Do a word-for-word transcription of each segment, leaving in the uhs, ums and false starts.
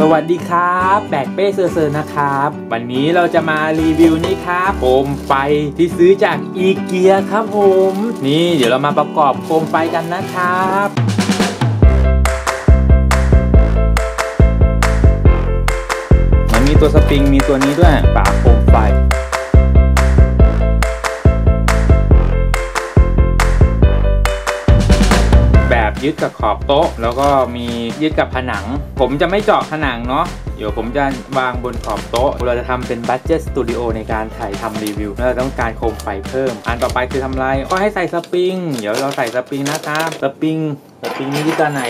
สวัสดีครับแบกเป้เซอร์เซอร์นะครับวันนี้เราจะมารีวิวนี่ครับโคมไฟที่ซื้อจากอีเกียครับผมนี่เดี๋ยวเรามาประกอบโคมไฟกันนะครับมันมีตัวสปริงมีตัวนี้ด้วยปากโคมไฟยึดกับขอบโต๊ะแล้วก็มียึดกับผนังผมจะไม่เจาะผนังเนาะเดี๋ยวผมจะวางบนขอบโต๊ะเราจะทำเป็นบัดเจ็ตสตูดิโอในการถ่ายทำรีวิวแล้วเราต้องการโคมไฟเพิ่มอันต่อไปคือทำลายก็ให้ใส่สปริงเดี๋ยวเราใส่สปริงนะครับสปริงสปริงนี่ยึดตัวไหน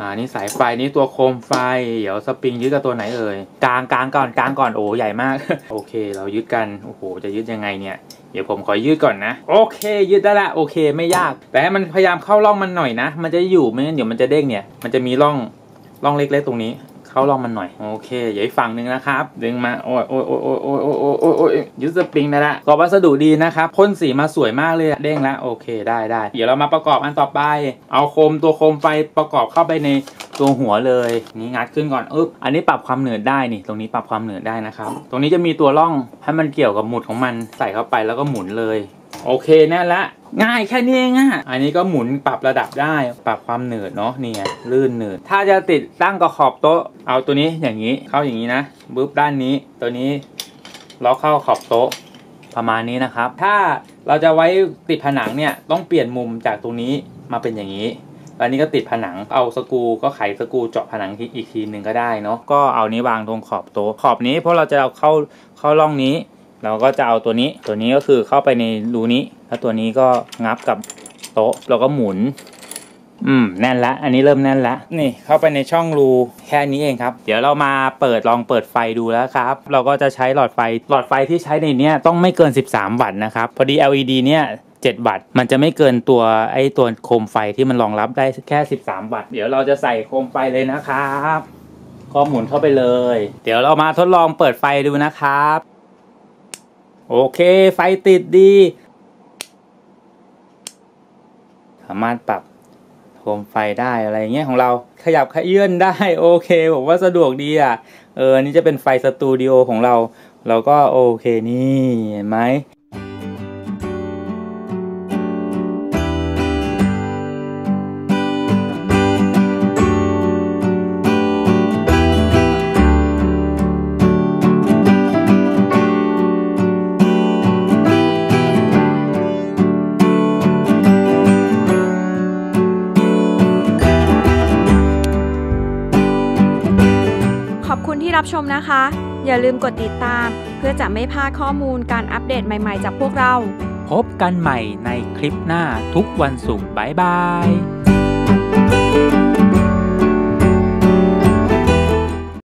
อ่านี่สายไฟนี่ตัวโคมไฟเดี๋ยวสปริงยึดกับตัวไหนเอ่ยกลางกลางก่อนกลางก่อนโอ้ใหญ่มากโอเคเรายึดกันโอ้โหจะยึดยังไงเนี่ยเดี๋ยวผมขอยืดก่อนนะโอเคยืดได้ละโอเคไม่ยากแต่มันพยายามเข้าร่องมันหน่อยนะมันจะอยู่ไม่งั้นเดี๋ยวมันจะเด้งเนี่ยมันจะมีร่องร่องเล็กๆตรงนี้เข้าร่องมันหน่อยโอเคเดี๋ยวอีกฝั่งหนึ่งนะครับดึงมาโอ้ยโอ้ยโอ้ยโอ้ยโอ้ยโอ้ยโอ้ยโอ้ยโอ้ยยึดสปริงได้ละกรอบวัสดุดีนะครับพ่นสีมาสวยมากเลยเด้งละโอเคได้ได้เดี๋ยวเรามาประกอบอันต่อไปเอาโคมตัวโคมไฟประกอบเข้าไปในตัวหัวเลยนี่งัดขึ้นก่อนอึ๊บอันนี้ปรับความเหนืดได้นี่ตรงนี้ปรับความเหนืดได้นะครับตรงนี้จะมีตัวร่องให้มันเกี่ยวกับหมุดของมันใส่เข้าไปแล้วก็หมุนเลยโอเคนั่นละง่ายแค่นี้ง่ายอันนี้ก็หมุนปรับระดับได้ปรับความเหนืดเนาะเนี่ยลื่นเหนืดถ้าจะติดตั้งกับขอบโต๊ะเอาตัวนี้อย่างนี้เข้าอย่างนี้นะบึ๊บด้านนี้ตัวนี้ล็อกเข้าขอบโต๊ะประมาณนี้นะครับถ้าเราจะไว้ติดผนังเนี่ยต้องเปลี่ยนมุมจากตรงนี้มาเป็นอย่างนี้อันนี้ก็ติดผนังเอาสกูก็ไขสกูเจาะผนังที่อีกทีหนึ่งก็ได้เนาะก็เอานี้วางตรงขอบโต๊ะขอบนี้เพราะเราจะเอาเข้าเข้าร่องนี้เราก็จะเอาตัวนี้ตัวนี้ก็คือเข้าไปในรูนี้แล้วตัวนี้ก็งับกับโต๊ะเราก็หมุนอืมแน่นละอันนี้เริ่มแน่นละนี่เข้าไปในช่องรูแค่นี้เองครับเดี๋ยวเรามาเปิดลองเปิดไฟดูแล้วครับเราก็จะใช้หลอดไฟหลอดไฟที่ใช้ในนี้ต้องไม่เกินสิบสามวัตต์นะครับพอดี แอล อี ดี เนี่ยเจ็ดวัตต์มันจะไม่เกินตัวไอ้ตัวโคมไฟที่มันรองรับได้แค่สิบสามวัตต์เดี๋ยวเราจะใส่โคมไฟเลยนะครับก็หมุนเข้าไปเลยเดี๋ยวเรามาทดลองเปิดไฟดูนะครับโอเคไฟติดดีสามารถปรับโคมไฟได้อะไรเงี้ยของเราขยับขยื่นได้โอเคผมว่าสะดวกดีอ่ะเออนี่จะเป็นไฟสตูดิโอของเราเราก็โอเคนี่เห็นไหมขอบคุณที่รับชมนะคะอย่าลืมกดติดตามเพื่อจะไม่พลาดข้อมูลการอัปเดตใหม่ๆจากพวกเราพบกันใหม่ในคลิปหน้าทุกวันศุกร์บ๊ายบาย